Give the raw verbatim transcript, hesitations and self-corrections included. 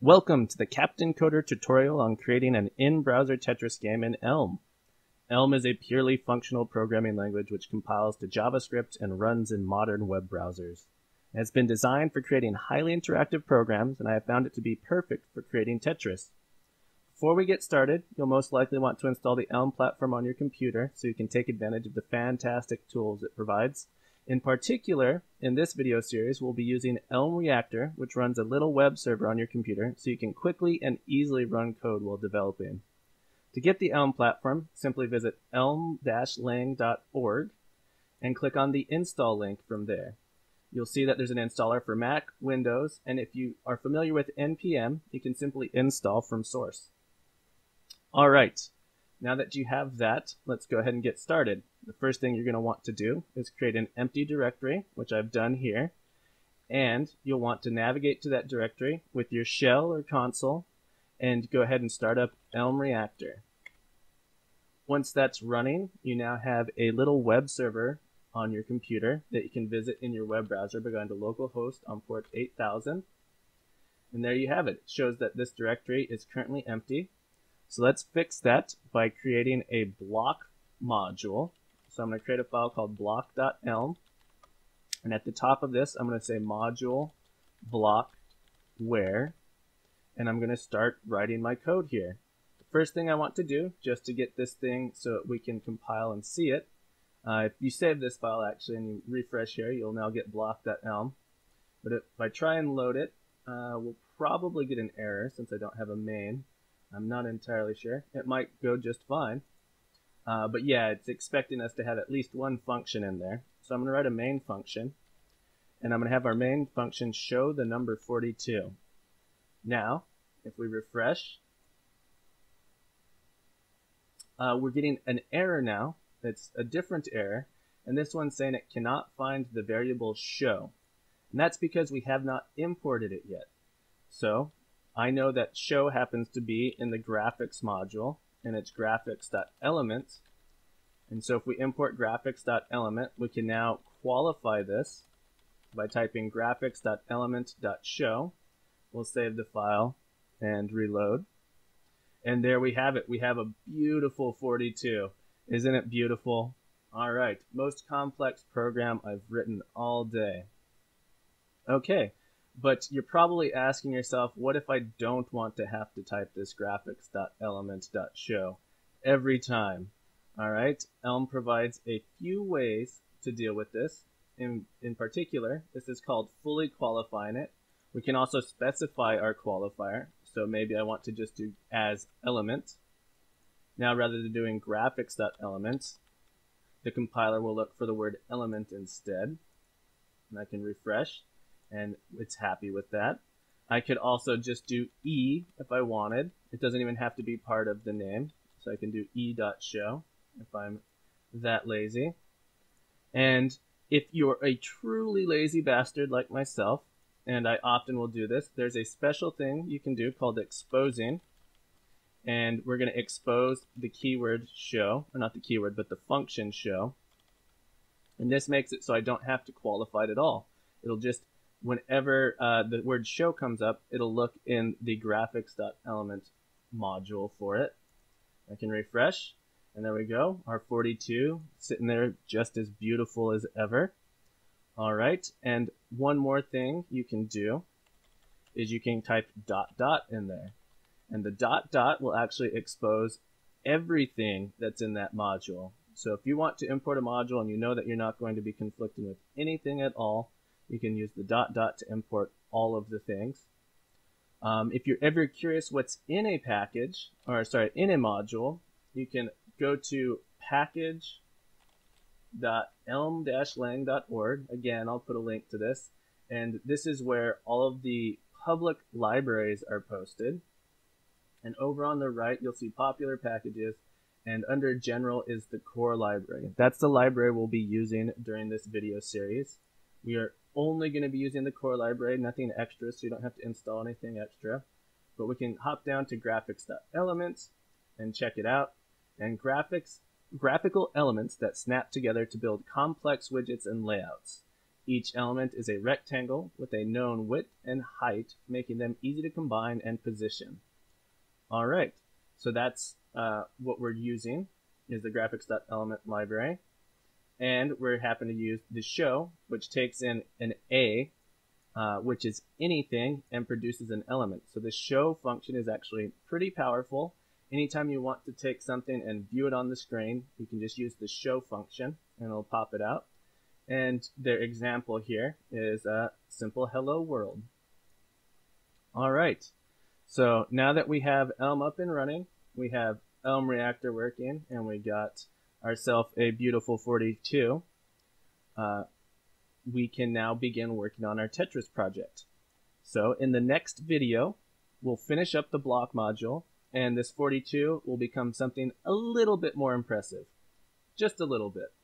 Welcome to the Captain Coder tutorial on creating an in-browser Tetris game in Elm. Elm is a purely functional programming language which compiles to JavaScript and runs in modern web browsers. It has been designed for creating highly interactive programs, and I have found it to be perfect for creating Tetris. Before we get started, you'll most likely want to install the Elm platform on your computer so you can take advantage of the fantastic tools it provides. In particular, in this video series, we'll be using Elm Reactor, which runs a little web server on your computer so you can quickly and easily run code while developing. To get the Elm platform, simply visit elm dash lang dot org and click on the install link from there. You'll see that there's an installer for Mac, Windows, and if you are familiar with N P M, you can simply install from source. All right. Now that you have that, let's go ahead and get started. The first thing you're going to want to do is create an empty directory, which I've done here. And you'll want to navigate to that directory with your shell or console and go ahead and start up Elm Reactor. Once that's running, you now have a little web server on your computer that you can visit in your web browser by going to localhost on port eight thousand. And there you have it. It shows that this directory is currently empty. So let's fix that by creating a block module. So I'm going to create a file called block dot elm. And at the top of this, I'm going to say module block where. And I'm going to start writing my code here. The first thing I want to do, just to get this thing so we can compile and see it. Uh, if you save this file, actually, and you refresh here, you'll now get block dot elm. But if I try and load it, uh, we'll probably get an error since I don't have a main. I'm not entirely sure. It might go just fine. Uh, but yeah, it's expecting us to have at least one function in there. So I'm going to write a main function. And I'm going to have our main function show the number forty-two. Now, if we refresh, uh, we're getting an error now. It's a different error. And this one's saying it cannot find the variable show. And that's because we have not imported it yet. So I know that show happens to be in the graphics module, and it's graphics dot element. And so if we import graphics dot element, we can now qualify this by typing graphics dot element dot show. We'll save the file and reload. And there we have it. We have a beautiful forty-two. Isn't it beautiful? All right, most complex program I've written all day. Okay. But you're probably asking yourself, what if I don't want to have to type this graphics dot element dot show every time? All right, Elm provides a few ways to deal with this. In, in particular, this is called fully qualifying it. We can also specify our qualifier. So maybe I want to just do as element. Now, rather than doing graphics dot element, the compiler will look for the word element instead. And I can refresh. And it's happy with that. I could also just do E if I wanted. It doesn't even have to be part of the name. So I can do E dot show if I'm that lazy. And if you're a truly lazy bastard like myself, and I often will do this, there's a special thing you can do called exposing. And we're going to expose the keyword show, or not the keyword, but the function show. And this makes it so I don't have to qualify it at all. It'll just Whenever uh, the word show comes up, it'll look in the graphics dot element module for it. I can refresh, and there we go. Our forty-two sitting there just as beautiful as ever. All right, and one more thing you can do is you can type dot dot in there. And the dot dot will actually expose everything that's in that module. So if you want to import a module and you know that you're not going to be conflicting with anything at all, you can use the dot dot to import all of the things. Um, if you're ever curious what's in a package, or sorry, in a module, you can go to package dot elm dash lang dot org. Again, I'll put a link to this. And this is where all of the public libraries are posted. And over on the right, you'll see popular packages. And under general is the core library. That's the library we'll be using during this video series. We are only going to be using the core library, nothing extra, so you don't have to install anything extra. But we can hop down to graphics dot elements and check it out. And graphics, graphical elements that snap together to build complex widgets and layouts. Each element is a rectangle with a known width and height, making them easy to combine and position. All right, so that's uh, what we're using is the graphics.element library. And we happen to use the show, which takes in an A, uh, which is anything, and produces an element. So the show function is actually pretty powerful. Anytime you want to take something and view it on the screen, you can just use the show function and it'll pop it out. And their example here is a simple hello world. All right, so now that we have Elm up and running, we have Elm Reactor working, and we got ourselves a beautiful forty-two, uh, we can now begin working on our Tetris project. So in the next video, we'll finish up the block module, and this forty-two will become something a little bit more impressive. Just a little bit.